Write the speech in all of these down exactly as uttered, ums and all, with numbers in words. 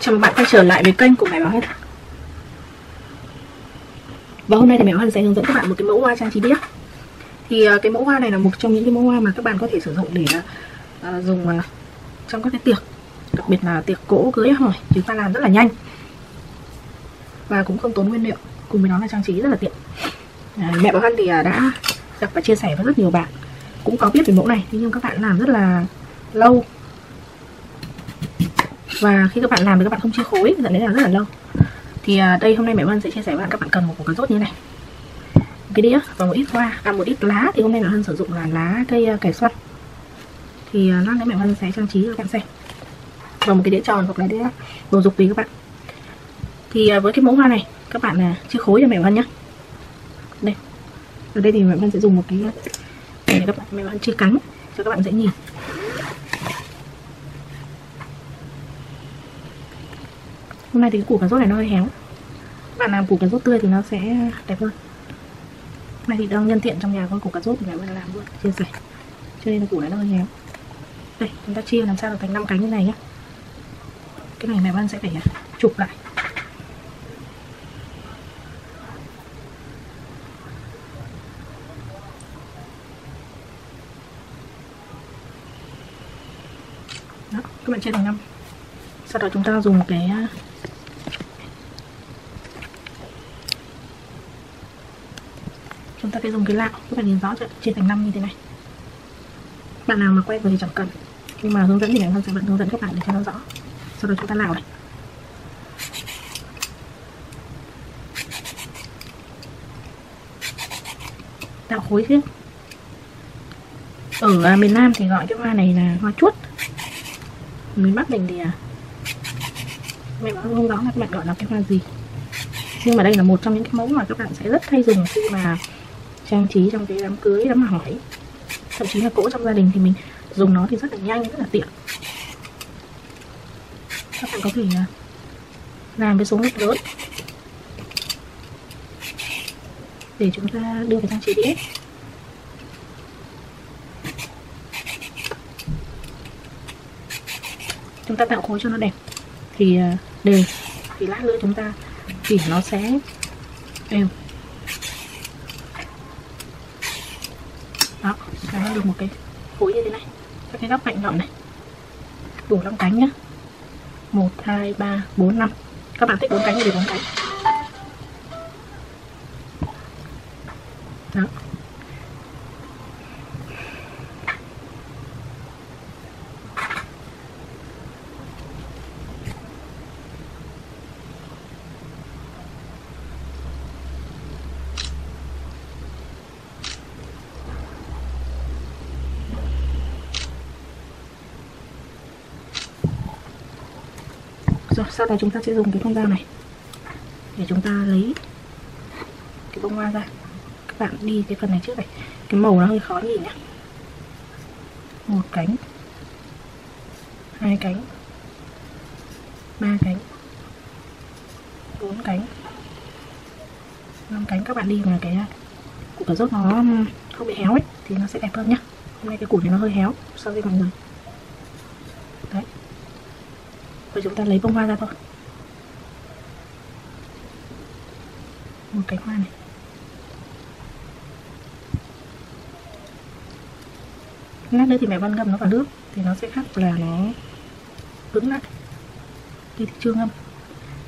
Chào mừng bạn quay trở lại với kênh của Mẹ Bảo Hân. Và hôm nay thì Mẹ Bảo Hân sẽ hướng dẫn các bạn một cái mẫu hoa trang trí biết. Thì cái mẫu hoa này là một trong những cái mẫu hoa mà các bạn có thể sử dụng để uh, dùng uh, trong các cái tiệc, đặc biệt là tiệc cỗ cưới hỏi. Chúng ta làm rất là nhanh và cũng không tốn nguyên liệu, cùng với nó là trang trí rất là tiện. À, Mẹ Bảo Hân thì uh, đã gặp và chia sẻ với rất nhiều bạn cũng có biết về mẫu này, nhưng các bạn làm rất là lâu. Và khi các bạn làm thì các bạn không chia khối, dẫn đến là rất là lâu. Thì đây hôm nay Mẹ Vân sẽ chia sẻ với bạn, các bạn cần một cái rốt như thế này, một cái đĩa và một ít hoa, à một ít lá. Thì hôm nay Mẹ Vân sử dụng là lá cây cải xoăn. Thì lát nữa Mẹ Vân sẽ trang trí cho các bạn xem. Và một cái đĩa tròn hoặc là đĩa bầu dục tùy các bạn. Thì với cái mẫu hoa này các bạn là chia khối cho Mẹ Vân nhé. Đây, ở đây thì Mẹ Vân sẽ dùng một cái để các bạn, Mẹ Vân chia cánh cho các bạn dễ nhìn. Hôm nay thì cái củ cà rốt này nó hơi héo. Các bạn làm củ cà rốt tươi thì nó sẽ đẹp hơn. Hôm nay thì đang nhân thiện trong nhà con củ cà rốt thì mẹ Vân làm luôn, chia sẻ. Cho nên là củ này nó hơi héo. Đây, chúng ta chia làm sao được thành năm cánh như này nhé. Cái này mẹ Vân sẽ phải chụp lại. Đó, các bạn chia thành năm. Sau đó chúng ta dùng cái Chúng ta sẽ dùng cái lạo, các bạn nhìn rõ chưa? Chia thành năm như thế này. Bạn nào mà quay về thì chẳng cần, nhưng mà hướng dẫn thì em sẽ vẫn hướng dẫn các bạn để cho nó rõ. Sau đó chúng ta lạo này. Tạo khối chứ. Ở miền Nam thì gọi cái hoa này là hoa chuốt. Miền Bắc mình thì mẹ Bảo Hân không rõ là các bạn gọi là cái hoa gì, nhưng mà đây là một trong những cái mẫu mà các bạn sẽ rất hay dùng khi mà trang trí trong cái đám cưới, đám hỏi, thậm chí là cỗ trong gia đình. Thì mình dùng nó thì rất là nhanh, rất là tiện. Các bạn có thể làm với số lượng lớn để chúng ta đưa vào trang trí đĩa. Chúng ta tạo khối cho nó đẹp thì đều, thì lát nữa chúng ta thì nó sẽ đều. Đó, nó được một cái khối như thế này. Các cái góc cạnh gọn này đủ năm cánh nhá. Một hai ba bốn năm, các bạn thích bốn cánh thì để bốn cánh. Đó, rồi sau đó chúng ta sẽ dùng cái con dao này để chúng ta lấy cái bông hoa ra. Các bạn đi cái phần này trước này, cái màu nó hơi khó nhìn nhá. Một cánh, hai cánh, ba cánh, bốn cánh, năm cánh. Các bạn đi mà cái củ cà rốt nó không bị héo ấy thì nó sẽ đẹp hơn nhá. Hôm nay cái củ này nó hơi héo so với mọi người. Đấy, rồi chúng ta lấy bông hoa ra thôi. Một cánh hoa này. Lát nữa thì mẹ Vân ngâm nó vào nước thì nó sẽ khác là nó vững lại. Thì chưa ngâm.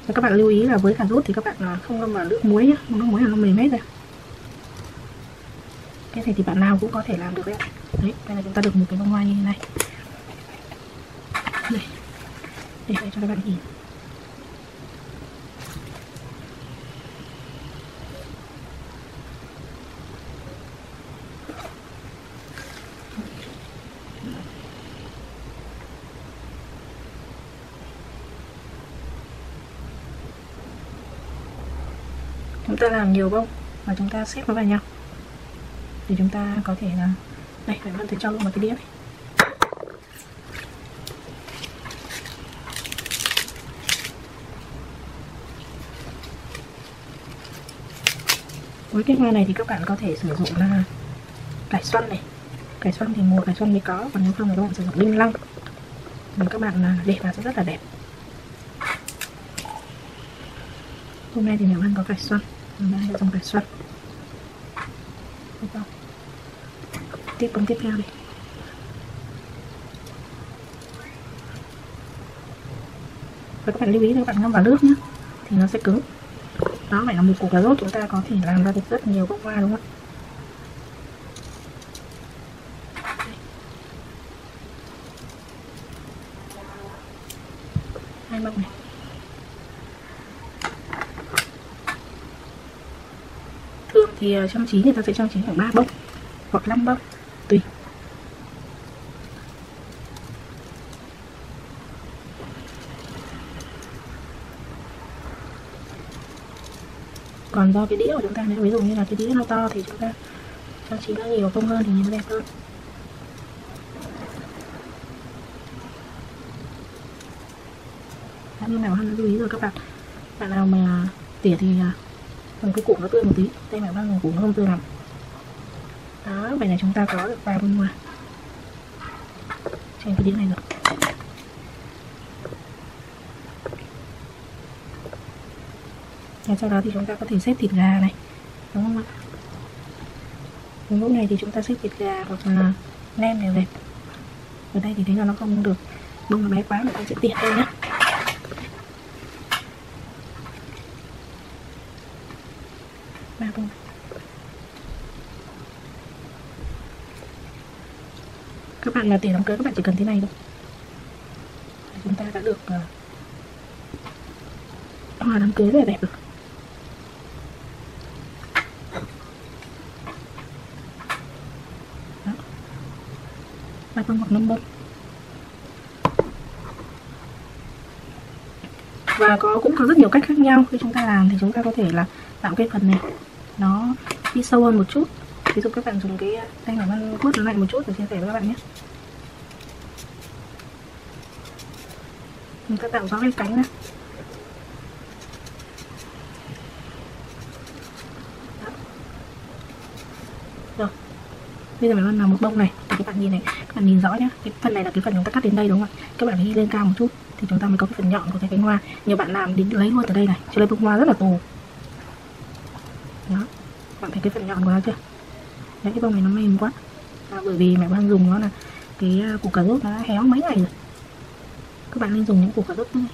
Và các bạn lưu ý là với cà rốt thì các bạn không ngâm vào nước muối nhé, nước muối là nó mềm hết rồi. Cái này thì bạn nào cũng có thể làm được đấy. Đấy, đây là chúng ta được một cái bông hoa như thế này. Đây, để đây cho các bạn nhìn. Chúng ta làm nhiều bông và chúng ta xếp nó vào nhau thì chúng ta có thể là đây, phải Vân sẽ cho luôn vào cái đĩa này. Với cái hoa này thì các bạn có thể sử dụng là cải xoăn này. Cải xoăn thì mùa cải xoăn mới có, còn nếu không thì các bạn sử dụng đinh lăng. Các bạn để vào sẽ rất là đẹp. Hôm nay thì nhà Vân có cải xoăn, hôm nay trong cải xoăn. Tiếp bông tiếp theo đi. Và các bạn lưu ý là các bạn ngâm vào nước nhé, thì nó sẽ cứng. Đó phải là một củ cà rốt chúng ta có thể làm ra được rất nhiều bông hoa đúng không ạ? Hai bông này. Thường thì trang trí người ta sẽ trang trí khoảng ba bông hoặc năm bông tùy. Còn do cái đĩa của chúng ta, nếu ví dụ như là cái đĩa nó to thì chúng ta trang trí nó nhiều bông hơn thì nhìn nó đẹp hơn. Như Mẹ Bảo Hân lưu ý rồi các bạn, bạn nào mà tỉa thì mình cứ củ nó tươi một tí, đây Mẹ Bảo Hân củ nó không tươi lắm. Đó, vậy là chúng ta có được vài bông hoa trên cái đĩa này rồi. Và sau đó thì chúng ta có thể xếp thịt gà này, đúng không ạ? Với mẫu này thì chúng ta xếp thịt gà hoặc là nem đều đẹp. Ở đây thì thấy là nó không được bông nó bé quá, mình sẽ tiện đây nhé. Ba bông. Các bạn là tỉa đám cưới các bạn chỉ cần thế này thôi. Chúng ta đã được hoa đám cưới rất là đẹp rồi. ba bông hoặc năm bông. Và có cũng có rất nhiều cách khác nhau khi chúng ta làm, thì chúng ta có thể là tạo cái phần này nó đi sâu hơn một chút. Ví dụ các bạn dùng cái tay của Vân vuốt nó lại một chút để chia sẻ với các bạn nhé. Chúng ta tạo rõ lên cánh này. Rồi. Bây giờ mình làm một bông này. Các bạn nhìn này, các bạn nhìn rõ nhé. Cái phần này là cái phần chúng ta cắt đến đây đúng không ạ? Các bạn phải đi lên cao một chút thì chúng ta mới có cái phần nhọn của cái cánh hoa. Nhiều bạn làm đến lấy luôn từ đây này, cho nên bông hoa rất là tù. Đó, bạn thấy cái phần nhọn của nó chưa? Đấy, cái bông này nó mềm quá à, bởi vì Mẹ Vân dùng nó là cái củ cà rốt nó héo mấy ngày rồi. Các bạn nên dùng những củ cà rốt này.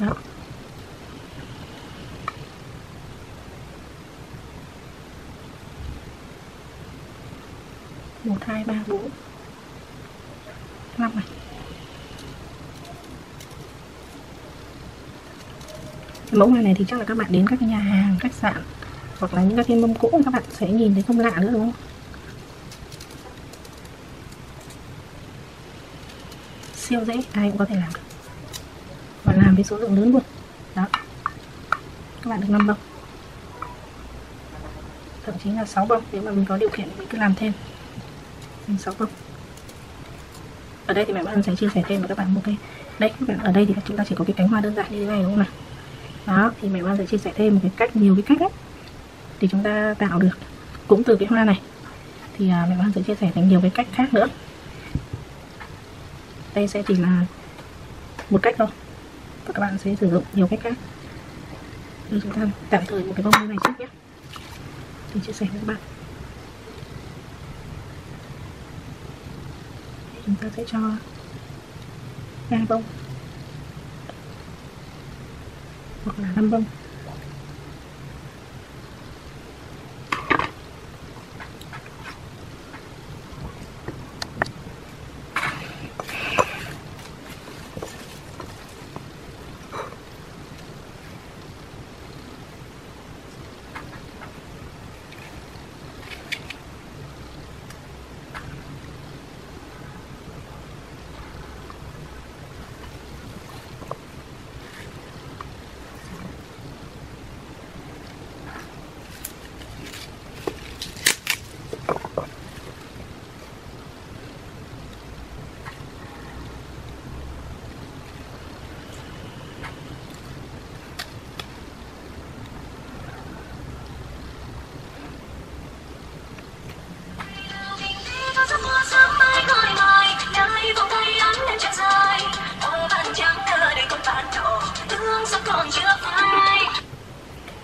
Đó. một, hai, ba, bốn, năm này. Mẫu hoa này thì chắc là các bạn đến các nhà hàng, khách sạn hoặc là những các tiệm bông cũ các bạn sẽ nhìn thấy không lạ nữa đúng không? Siêu dễ, ai cũng có thể làm được. Và làm với số lượng lớn luôn. Đó. Các bạn được năm bông. Thậm chí là sáu bông, nếu mà mình có điều kiện mình cứ làm thêm. sáu bông. Ở đây thì Mẹ Bảo Hân sẽ chia sẻ thêm với các bạn một cái. Đấy các bạn, ở đây thì chúng ta chỉ có cái cánh hoa đơn giản như thế này đúng không nào? Đó, thì Mẹ Bảo Hân sẽ chia sẻ thêm một cái cách, nhiều cái cách ấy, thì chúng ta tạo được cũng từ cái hoa này. Thì Mẹ Bảo Hân sẽ chia sẻ thành nhiều cái cách khác nữa. Đây sẽ chỉ là một cách thôi. Và các bạn sẽ sử dụng nhiều cách khác. Thì chúng ta tạm thời một cái bông này trước nhé. Thì chia sẻ với các bạn. Chúng ta sẽ cho ba bông hoặc là năm bông.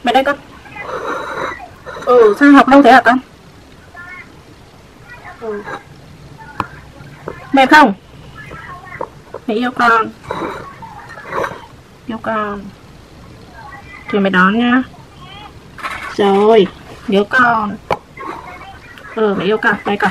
Mẹ đây con. Ừ, sao học lâu thế hả con? Ừ. Mẹ không? Mẹ yêu con. Yêu con. Thì mẹ đón nha. Rồi, yêu con. Ừ, mẹ yêu con, đây con.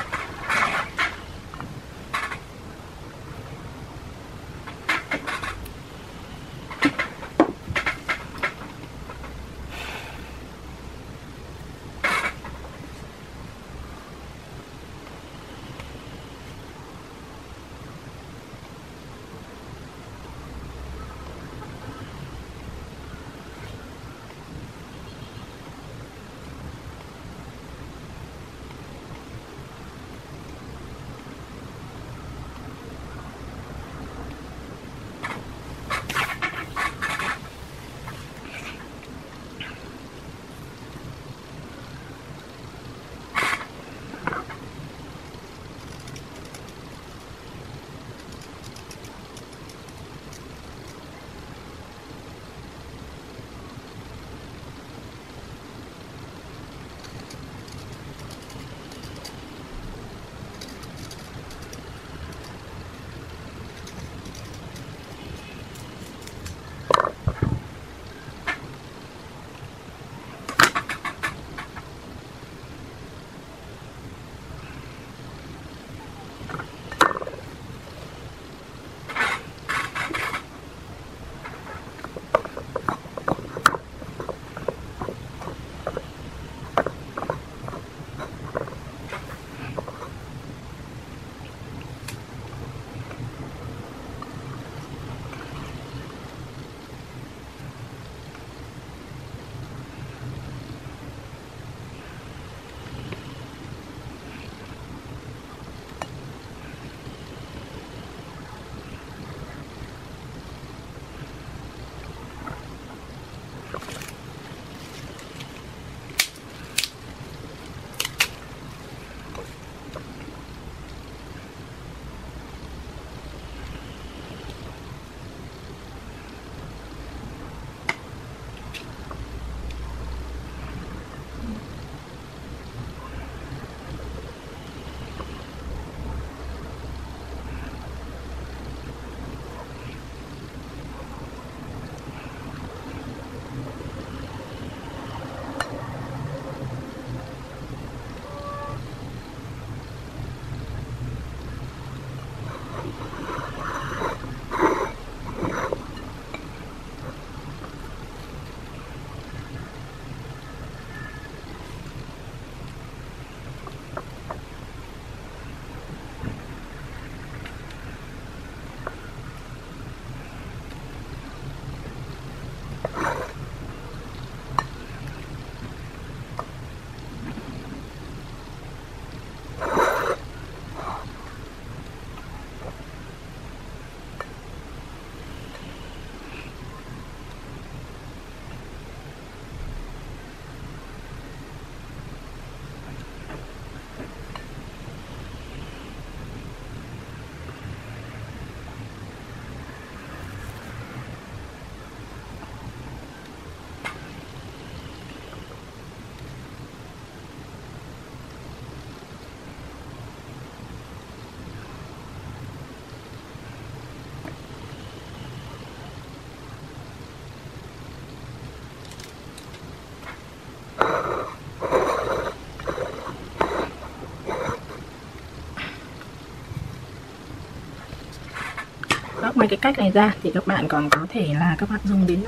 Ngoài cái cách này ra thì các bạn còn có thể là các bạn dùng đến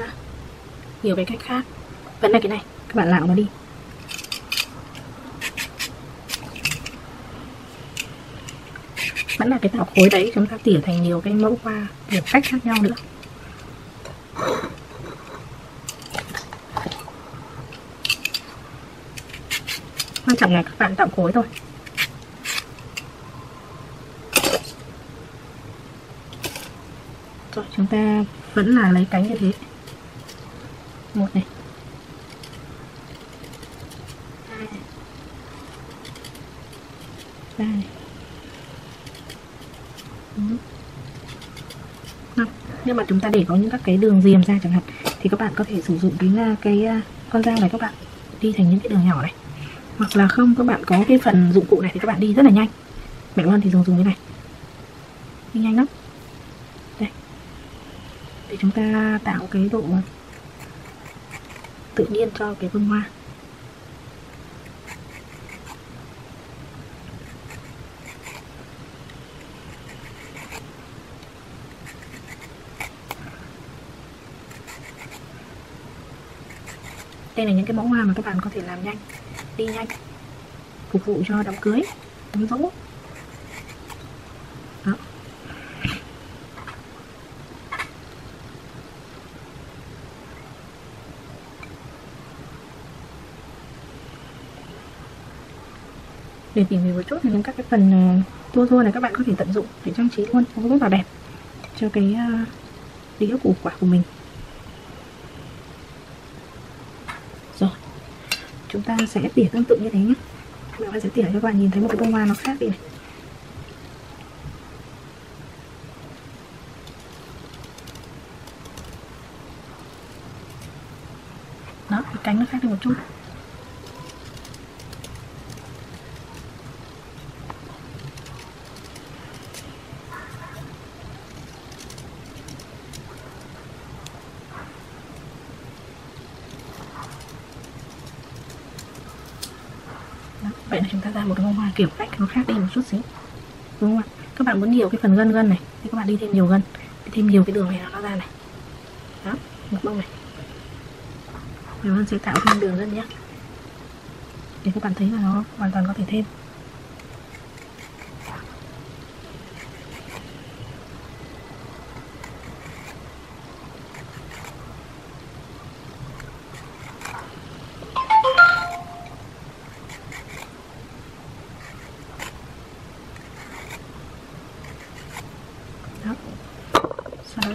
nhiều cái cách khác. Vẫn là cái này, các bạn làm nó đi. Vẫn là cái tạo khối đấy, chúng ta tỉa thành nhiều cái mẫu hoa, nhiều cách khác nhau nữa. Quan trọng là các bạn tạo khối thôi. Chúng ta vẫn là lấy cánh như thế. Một này, hai, ba này, bốn, năm. Nhưng mà chúng ta để có những các cái đường diềm ra chẳng hạn, thì các bạn có thể sử dụng cái cái con dao này các bạn đi thành những cái đường nhỏ này, hoặc là không các bạn có cái phần dụng cụ này thì các bạn đi rất là nhanh. Mẹ Loan thì dùng dùng cái này đi nhanh lắm. Đây, để chúng ta tạo cái độ tự nhiên cho cái bông hoa. Đây là những cái mẫu hoa mà các bạn có thể làm nhanh, đi nhanh, phục vụ cho đám cưới, đám dỗ. Đó. Để tỉ mỉ một chút thì đến các cái phần tua tua này các bạn có thể tận dụng để trang trí luôn, cũng rất là đẹp cho cái đĩa củ quả của mình. Chúng ta sẽ tỉa tương tự như thế nhé. Mẹ Vân sẽ tỉa cho các bạn nhìn thấy một cái bông hoa nó khác đi này. Đó, cái cánh nó khác đi một chút. Vậy là chúng ta ra một bông hoa kiểu cách nó khác đi một chút xíu, đúng không ạ? Các bạn muốn nhiều cái phần gân gân này thì các bạn đi thêm nhiều gân, đi thêm nhiều cái đường này nó ra này. Đó, một bông này Mẹ Vân sẽ tạo thêm đường gân nhé, để các bạn thấy là nó hoàn toàn có thể thêm.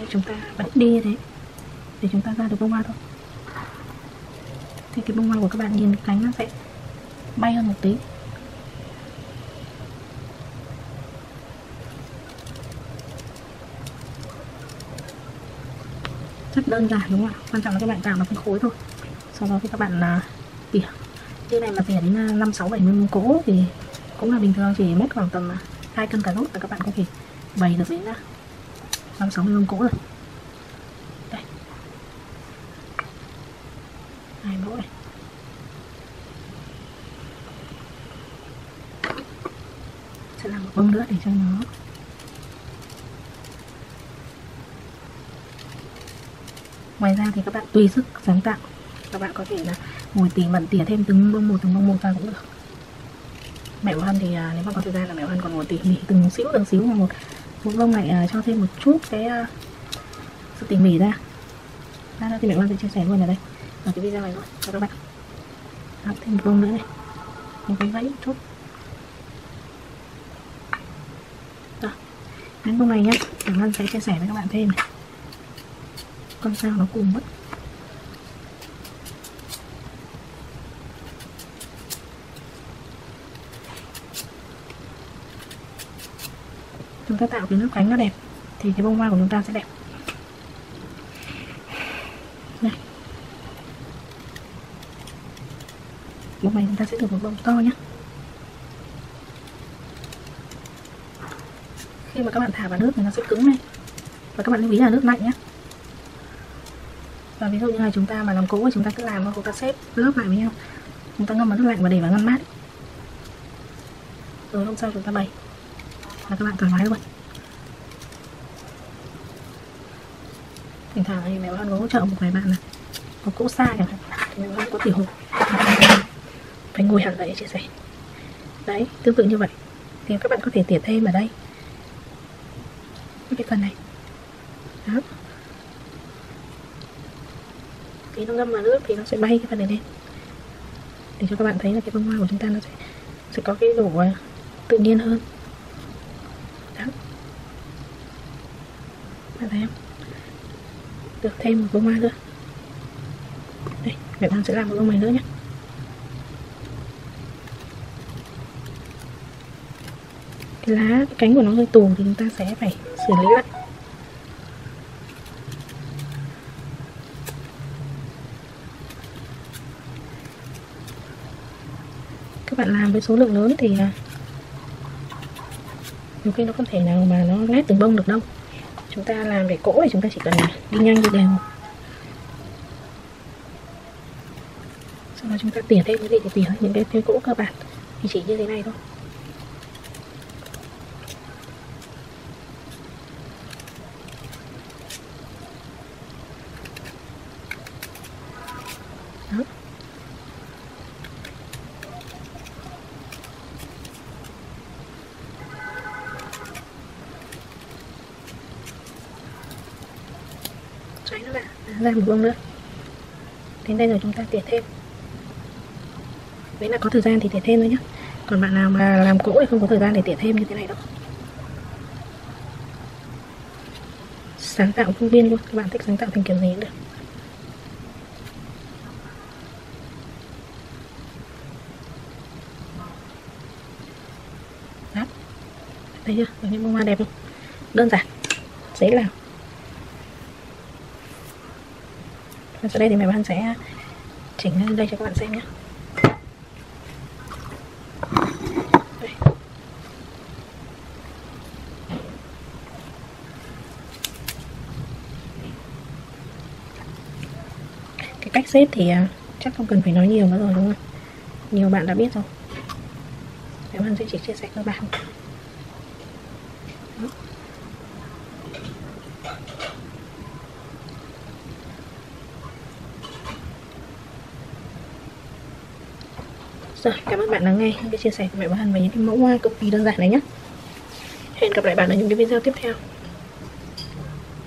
Chúng ta vẫn đi như thế để chúng ta ra được bông hoa thôi. Thì cái bông hoa của các bạn nhìn cánh nó sẽ bay hơn một tí. Rất đơn giản đúng không ạ? Quan trọng là các bạn tạo nó cái khối thôi. Sau đó thì các bạn uh, tỉa. Cái này mà tỉa đến năm, sáu, bảy mm cỗ thì cũng là bình thường, chỉ mất khoảng tầm hai cân cà rốt là các bạn có thể bày được đến ra năm, sáu mươi cũ rồi. Đây, hai mẫu này. Sẽ làm một bông nữa để cho nó ngoài ra thì các bạn tùy sức sáng tạo, các bạn có thể là ngồi tỉ mẩn tỉa thêm từng bông một từng bông một ra cũng được. Mẹ Bảo Hân thì nếu mà có thời gian là Mẹ Bảo Hân còn ngồi tỉ mỉ từng xíu từng xíu một một bông này, uh, cho thêm một chút cái uh, sự tỉ mỉ ra. Đó thì Mẹ Vân sẽ chia sẻ luôn ở đây ở cái video này luôn cho các bạn. Đó, thêm một bông nữa này, một cái vẫy một chút. Đó, những bông này nhá, Mẹ Vân sẽ chia sẻ với các bạn thêm này. Con sao nó cùng mất. Chúng ta tạo cái lớp cánh nó đẹp thì cái bông hoa của chúng ta sẽ đẹp. Đây, bông này chúng ta sẽ được một bông to nhé. Khi mà các bạn thả vào nước thì nó sẽ cứng lên, và các bạn lưu ý là nước lạnh nhé. Và ví dụ như là chúng ta mà làm cỗ thì chúng ta cứ làm, chúng ta xếp lớp lại với nhau, chúng ta ngâm vào nước lạnh và để vào ngăn mát, rồi hôm sau chúng ta bày là các bạn thoải mái luôn. Thỉnh thoảng thì Mẹ Bảo Hân có hỗ trợ một vài bạn này, có cỗ xa chẳng hạn, Mẹ Bảo Hân có tiểu hộp, phải ngồi hẳn lại để chia sẻ. Đấy, tương tự như vậy thì các bạn có thể tỉa thêm ở đây cái phần này. Đó, khi nó ngâm vào nước thì nó sẽ bay cái phần này lên, để cho các bạn thấy là cái bông hoa của chúng ta nó sẽ, sẽ có cái độ tự nhiên hơn. Thấy không? Được thêm một bông hoa nữa. Đây, Mẹ Vân sẽ làm một bông này nữa nhé. Cái lá, cái cánh của nó hơi tù thì chúng ta sẽ phải xử lý lại. các bạn làm với số lượng lớn thì nhiều khi nó không thể nào mà nó lát từng bông được đâu. Chúng ta làm để cỗ thì chúng ta chỉ cần đi nhanh đi đều, sau đó chúng ta tỉa thêm cái gì thì tỉa những cái cỗ cơ bản thì chỉ như thế này thôi. Ra một bông nữa. Đến đây rồi chúng ta tỉa thêm. Đấy là có thời gian thì tỉa thêm thôi nhé. Còn bạn nào mà làm cỗ thì không có thời gian để tỉa thêm như thế này đâu. Sáng tạo vô biên luôn. Các bạn thích sáng tạo thành kiểu gì cũng được. Đó. Thấy chưa? Có những bông hoa đẹp không? Đơn giản, dễ làm. Và sau đây thì mẹ Vân sẽ chỉnh lên đây cho các bạn xem nhé. Đây. Cái cách xếp thì chắc không cần phải nói nhiều nữa rồi đúng không? Nhiều bạn đã biết rồi. Mẹ Vân sẽ chỉ chia sẻ các bạn. Đó. Rồi, cảm ơn bạn đã nghe những cái chia sẻ của mẹ Bảo Hân về những cái mẫu hoa cực kỳ đơn giản này nhé. Hẹn gặp lại bạn ở những cái video tiếp theo.